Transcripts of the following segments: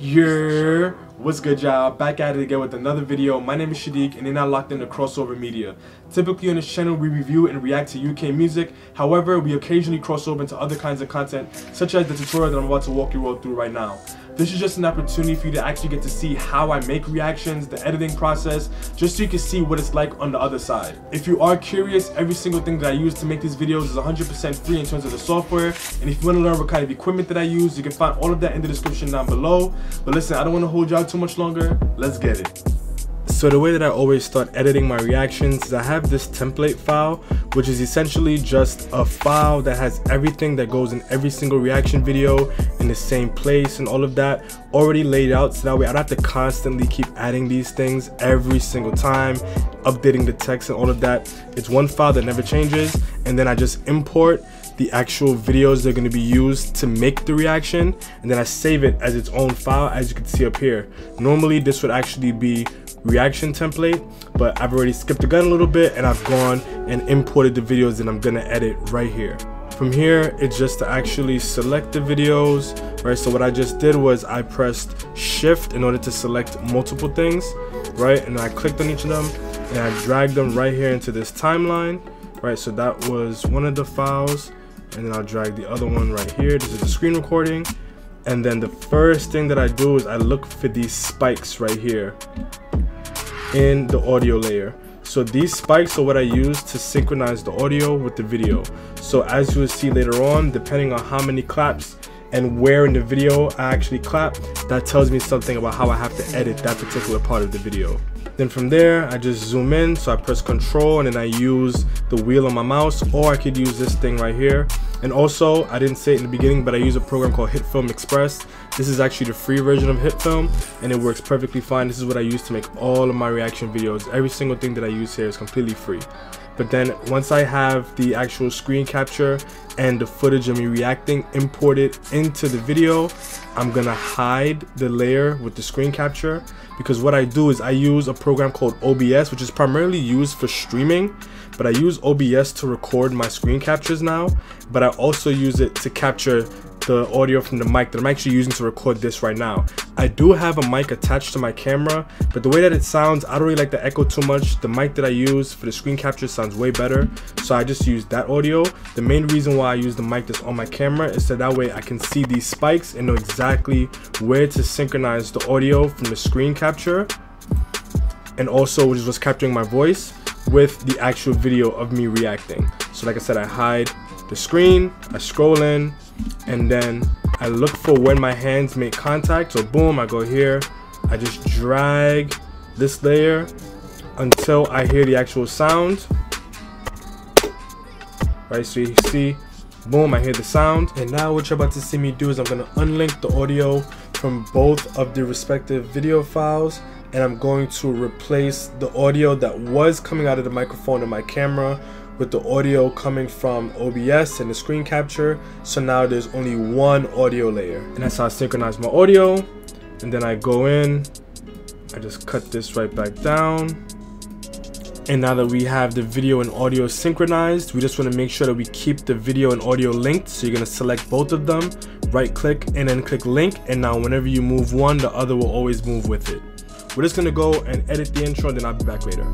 Yeah, what's good y'all? Back at it again with another video. My name is Shadiq and you're now locked into Crossover Media. Typically on this channel we review and react to UK music, however we occasionally cross over into other kinds of content such as the tutorial that I'm about to walk you all through right now. This is just an opportunity for you to actually get to see how I make reactions, the editing process, just so you can see what it's like on the other side. If you are curious, every single thing that I use to make these videos is 100% free in terms of the software. And if you want to learn what kind of equipment that I use, you can find all of that in the description down below. But listen, I don't want to hold y'all too much longer. Let's get it. So the way that I always start editing my reactions is I have this template file, which is essentially just a file that has everything that goes in every single reaction video in the same place and all of that already laid out, so that way I don't have to constantly keep adding these things every single time, updating the text and all of that. It's one file that never changes, and then I just import the actual videos that are going to be used to make the reaction, and then I save it as its own file, as you can see up here. Normally this would actually be reaction template, but I've already skipped the gun a little bit and I've gone and imported the videos that I'm gonna edit right here. From here it's just to actually select the videos, right? So what I just did was I pressed shift in order to select multiple things, right? And I clicked on each of them and I dragged them right here into this timeline, right? So that was one of the files, and then I'll drag the other one right here. This is the screen recording, and then the first thing that I do is I look for these spikes right here in the audio layer. So these spikes are what I use to synchronize the audio with the video. So as you will see later on, depending on how many claps and where in the video I actually clap, that tells me something about how I have to edit that particular part of the video. Then from there I just zoom in, so I press Control and then I use the wheel on my mouse, or I could use this thing right here. And also, I didn't say it in the beginning, but I use a program called HitFilm Express. This is actually the free version of HitFilm, and it works perfectly fine. This is what I use to make all of my reaction videos. Every single thing that I use here is completely free. But then once I have the actual screen capture and the footage of me reacting imported into the video, I'm gonna hide the layer with the screen capture, because what I do is I use a program called OBS, which is primarily used for streaming, but I use OBS to record my screen captures now, but I also use it to capture the audio from the mic that I'm actually using to record this right now. I do have a mic attached to my camera, but the way that it sounds, I don't really like the echo too much. The mic that I use for the screen capture sounds way better, so I just use that audio. The main reason why I use the mic that's on my camera is so that way I can see these spikes and know exactly where to synchronize the audio from the screen capture, and also which was capturing my voice, with the actual video of me reacting. So like I said, I hide the screen, I scroll in, and then I look for when my hands make contact. So boom, I go here, I just drag this layer until I hear the actual sound, right? So you see, boom, I hear the sound. And now what you're about to see me do is I'm gonna unlink the audio from both of the respective video files, and I'm going to replace the audio that was coming out of the microphone in my camera with the audio coming from OBS and the screen capture. So now there's only one audio layer, and that's how I synchronize my audio. And then I go in, I just cut this right back down. And now that we have the video and audio synchronized, we just want to make sure that we keep the video and audio linked. So you're going to select both of them, right click, and then click link. And now whenever you move one, the other will always move with it. We're just going to go and edit the intro, and then I'll be back later.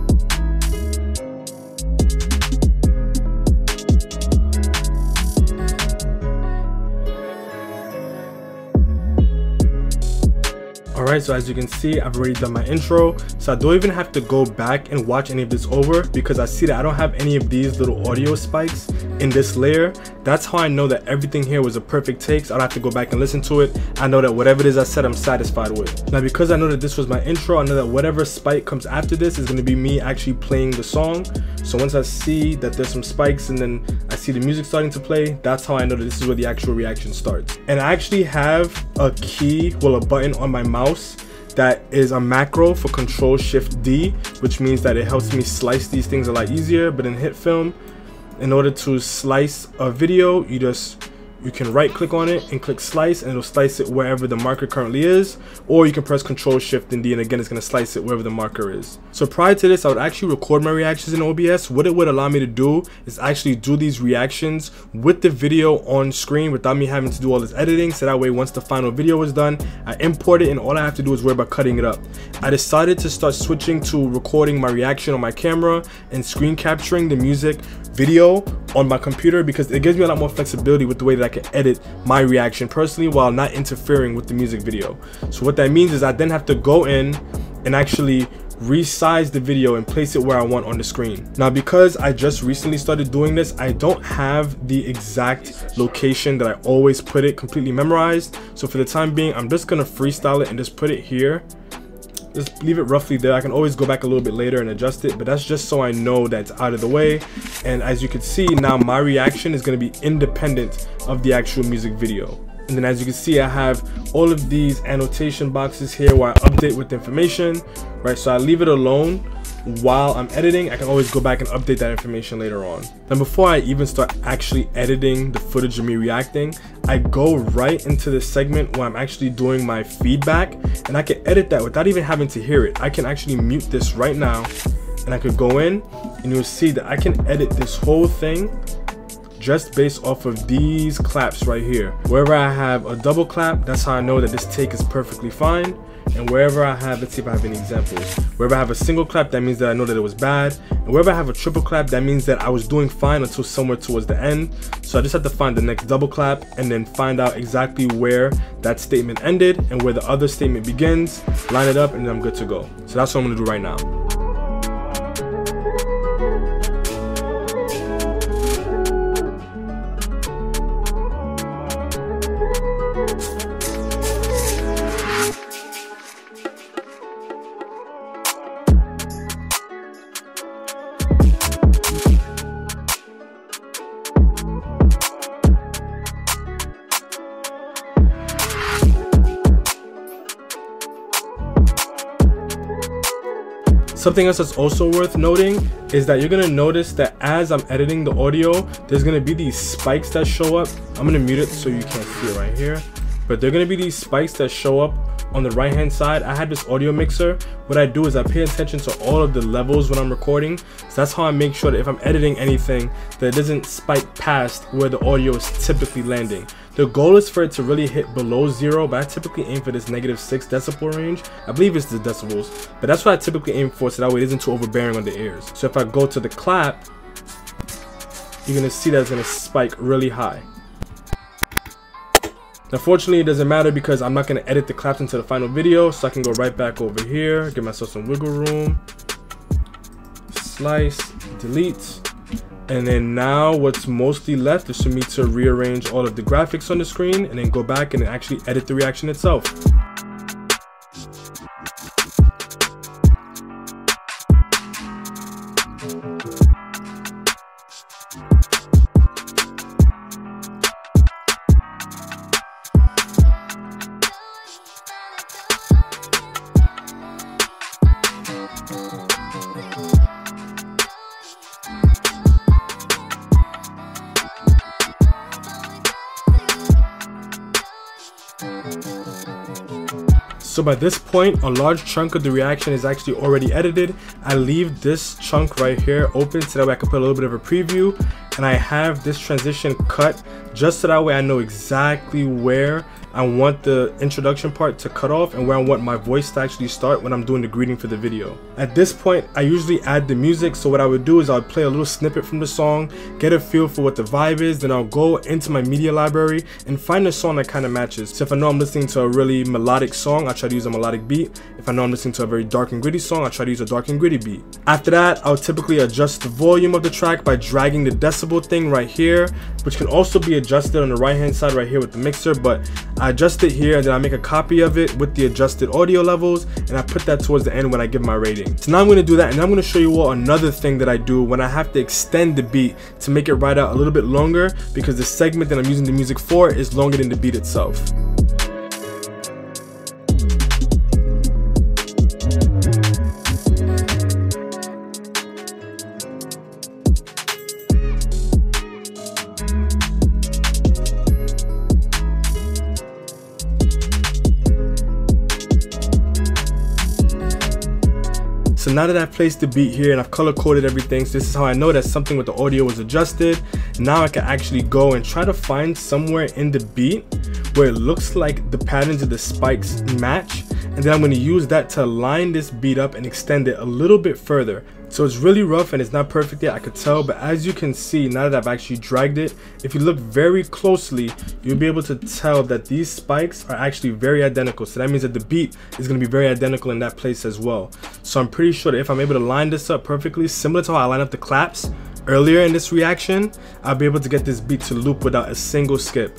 Alright, so as you can see, I've already done my intro, so I don't even have to go back and watch any of this over, because I see that I don't have any of these little audio spikes in this layer. That's how I know that everything here was a perfect take, so I don't have to go back and listen to it. I know that whatever it is I said, I'm satisfied with. Now because I know that this was my intro, I know that whatever spike comes after this is going to be me actually playing the song. So once I see that there's some spikes and then I see the music starting to play, that's how I know that this is where the actual reaction starts. And I actually have a key, well, a button on my mouse that is a macro for Control Shift D, which means that it helps me slice these things a lot easier. But in HitFilm, in order to slice a video, you just you can right click on it and click slice, and it'll slice it wherever the marker currently is, or you can press Ctrl Shift and D, and again it's going to slice it wherever the marker is. So prior to this, I would actually record my reactions in OBS. What it would allow me to do is actually do these reactions with the video on screen without me having to do all this editing, so that way once the final video is done, I import it and all I have to do is worry about cutting it up. I decided to start switching to recording my reaction on my camera and screen capturing the music video on my computer, because it gives me a lot more flexibility with the way that I can edit my reaction personally while not interfering with the music video. So what that means is I then have to go in and actually resize the video and place it where I want on the screen. Now, because I just recently started doing this, I don't have the exact location that I always put it completely memorized. So for the time being, I'm just gonna freestyle it and just put it here. Just leave it roughly there. I can always go back a little bit later and adjust it, but that's just so I know that's out of the way. And as you can see, now my reaction is going to be independent of the actual music video. And then as you can see, I have all of these annotation boxes here where I update with information, right? So I leave it alone while I'm editing. I can always go back and update that information later on. Then before I even start actually editing the footage of me reacting, I go right into the segment where I'm actually doing my feedback, and I can edit that without even having to hear it. I can actually mute this right now, and I could go in and you'll see that I can edit this whole thing just based off of these claps right here. Wherever I have a double clap, that's how I know that this take is perfectly fine. And wherever I have, let's see if I have any examples. Wherever I have a single clap, that means that I know that it was bad. And wherever I have a triple clap, that means that I was doing fine until somewhere towards the end. So I just have to find the next double clap and then find out exactly where that statement ended and where the other statement begins, line it up, and then I'm good to go. So that's what I'm gonna do right now. Something else that's also worth noting is that you're gonna notice that as I'm editing the audio, there's gonna be these spikes that show up. I'm gonna mute it so you can't see it right here, but there are gonna be these spikes that show up on the right hand side. I had this audio mixer. What I do is I pay attention to all of the levels when I'm recording. So that's how I make sure that if I'm editing anything, that it doesn't spike past where the audio is typically landing. The goal is for it to really hit below zero, but I typically aim for this -6 decibel range. I believe it's the decibels, but that's what I typically aim for, so that way it isn't too overbearing on the ears. So if I go to the clap, you're gonna see that it's gonna spike really high. Now fortunately, it doesn't matter because I'm not gonna edit the claps into the final video, so I can go right back over here, give myself some wiggle room, slice, delete. And then now what's mostly left is for me to rearrange all of the graphics on the screen and then go back and actually edit the reaction itself. So by this point, a large chunk of the reaction is actually already edited. I leave this chunk right here open so that way I can put a little bit of a preview, and I have this transition cut just so that way I know exactly where I want the introduction part to cut off and where I want my voice to actually start when I'm doing the greeting for the video. At this point, I usually add the music. So what I would do is I would play a little snippet from the song, get a feel for what the vibe is, then I'll go into my media library and find a song that kind of matches. So if I know I'm listening to a really melodic song, I try to use a melodic beat. If I know I'm listening to a very dark and gritty song, I try to use a dark and gritty beat. After that, I'll typically adjust the volume of the track by dragging the decibel thing right here, which can also be adjusted on the right hand side right here with the mixer, but I adjust it here and then I make a copy of it with the adjusted audio levels, and I put that towards the end when I give my rating. So now I'm going to do that, and I'm going to show you all another thing that I do when I have to extend the beat to make it ride out a little bit longer, because the segment that I'm using the music for is longer than the beat itself. So now that I've placed the beat here and I've color coded everything, so this is how I know that something with the audio was adjusted. Now I can actually go and try to find somewhere in the beat where it looks like the patterns of the spikes match. And then I'm going to use that to line this beat up and extend it a little bit further. So it's really rough and it's not perfect yet, I could tell, but as you can see, now that I've actually dragged it, if you look very closely, you'll be able to tell that these spikes are actually very identical. So that means that the beat is going to be very identical in that place as well. So I'm pretty sure that if I'm able to line this up perfectly, similar to how I line up the claps earlier in this reaction, I'll be able to get this beat to loop without a single skip.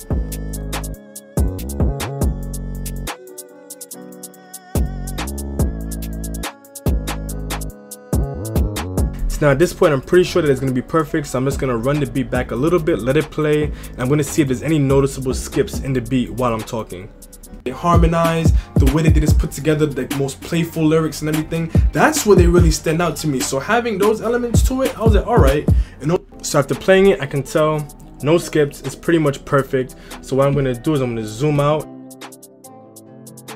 Now at this point, I'm pretty sure that it's going to be perfect, so I'm just going to run the beat back a little bit, let it play, and I'm going to see if there's any noticeable skips in the beat while I'm talking. They harmonize, the way that they just put together the most playful lyrics and everything, that's where they really stand out to me. So having those elements to it, I was like, alright. So after playing it, I can tell, no skips, it's pretty much perfect. So what I'm going to do is I'm going to zoom out.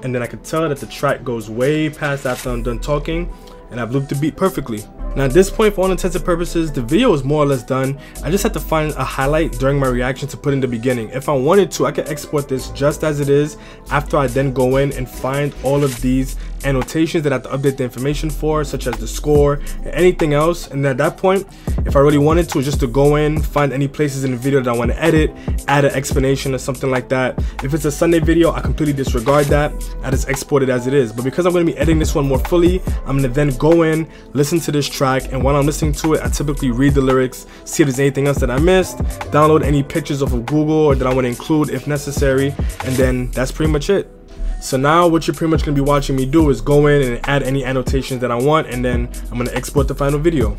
And then I can tell that the track goes way past after I'm done talking, and I've looped the beat perfectly. Now at this point, for all intents and purposes, the video is more or less done. I just had to find a highlight during my reaction to put in the beginning. If I wanted to, I could export this just as it is after I then go in and find all of these annotations that I have to update the information for, such as the score and anything else. And at that point, if I really wanted to, just to go in, find any places in the video that I want to edit, add an explanation or something like that. If it's a Sunday video, I completely disregard that. I just export it as it is. But because I'm going to be editing this one more fully, I'm going to then go in, listen to this track, and while I'm listening to it, I typically read the lyrics, see if there's anything else that I missed, download any pictures off of Google or that I want to include if necessary, and then that's pretty much it. So now what you're pretty much going to be watching me do is go in and add any annotations that I want, and then I'm going to export the final video.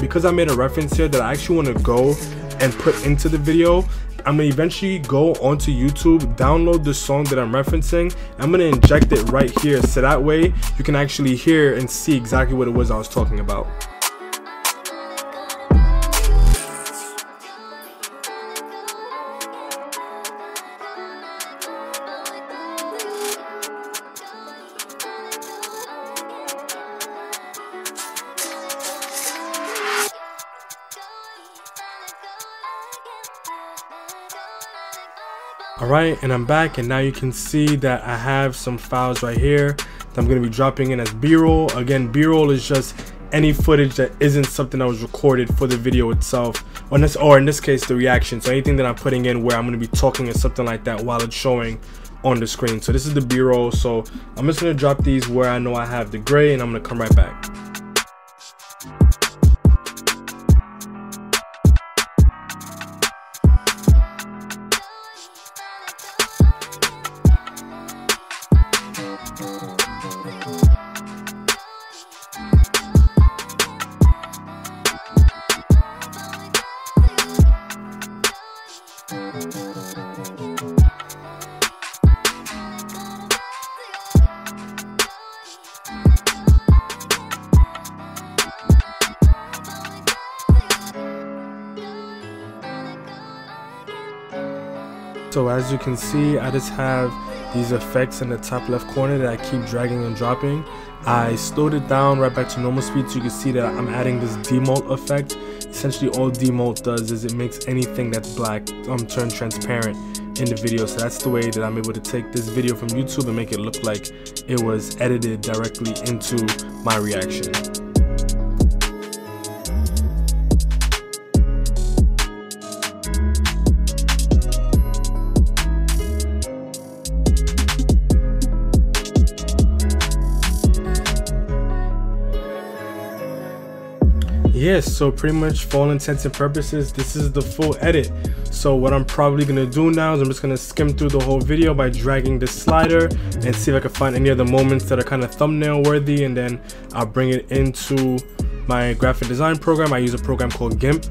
Because I made a reference here that I actually want to go and put into the video, I'm going to eventually go onto YouTube, download the song that I'm referencing, and I'm going to inject it right here, so that way you can actually hear and see exactly what it was I was talking about. Alright, and I'm back, and now you can see that I have some files right here that I'm going to be dropping in as B-roll. Again, B-roll is just any footage that isn't something that was recorded for the video itself, or in this case, the reaction. So anything that I'm putting in where I'm going to be talking or something like that while it's showing on the screen. So this is the B-roll, so I'm just going to drop these where I know I have the gray, and I'm going to come right back. So as you can see, I just have these effects in the top left corner that I keep dragging and dropping. I slowed it down right back to normal speed so you can see that I'm adding this demult effect. Essentially all demult does is it makes anything that's black turn transparent in the video. So that's the way that I'm able to take this video from YouTube and make it look like it was edited directly into my reaction. Yes, so pretty much for all intents and purposes, this is the full edit. So what I'm probably gonna do now is I'm just gonna skim through the whole video by dragging this slider and see if I can find any other moments that are kind of thumbnail worthy, and then I'll bring it into my graphic design program. I use a program called GIMP.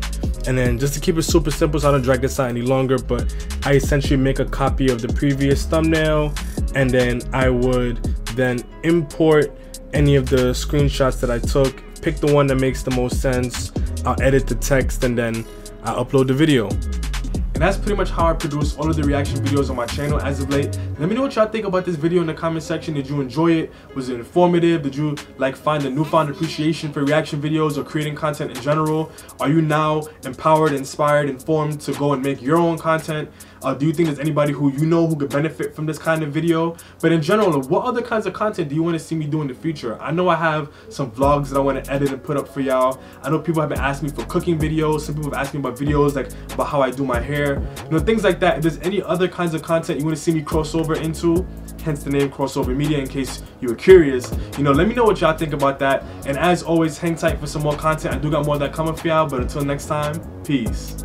And then just to keep it super simple so I don't drag this out any longer, but I essentially make a copy of the previous thumbnail, and then I would then import any of the screenshots that I took, pick the one that makes the most sense, I'll edit the text, and then I'll upload the video. And that's pretty much how I produce all of the reaction videos on my channel as of late. Let me know what y'all think about this video in the comment section. Did you enjoy it? Was it informative? Did you find a newfound appreciation for reaction videos or creating content in general? Are you now empowered, inspired, informed to go and make your own content? Do you think there's anybody who you know who could benefit from this kind of video? But in general, what other kinds of content do you want to see me do in the future? I know I have some vlogs that I want to edit and put up for y'all. I know people have been asking me for cooking videos. Some people have asked me about videos like about how I do my hair. You know, things like that. If there's any other kinds of content you want to see me crossover into, hence the name Crossover Media, in case you were curious, you know, let me know what y'all think about that. And as always, hang tight for some more content. I do got more of that coming for y'all, but until next time, peace.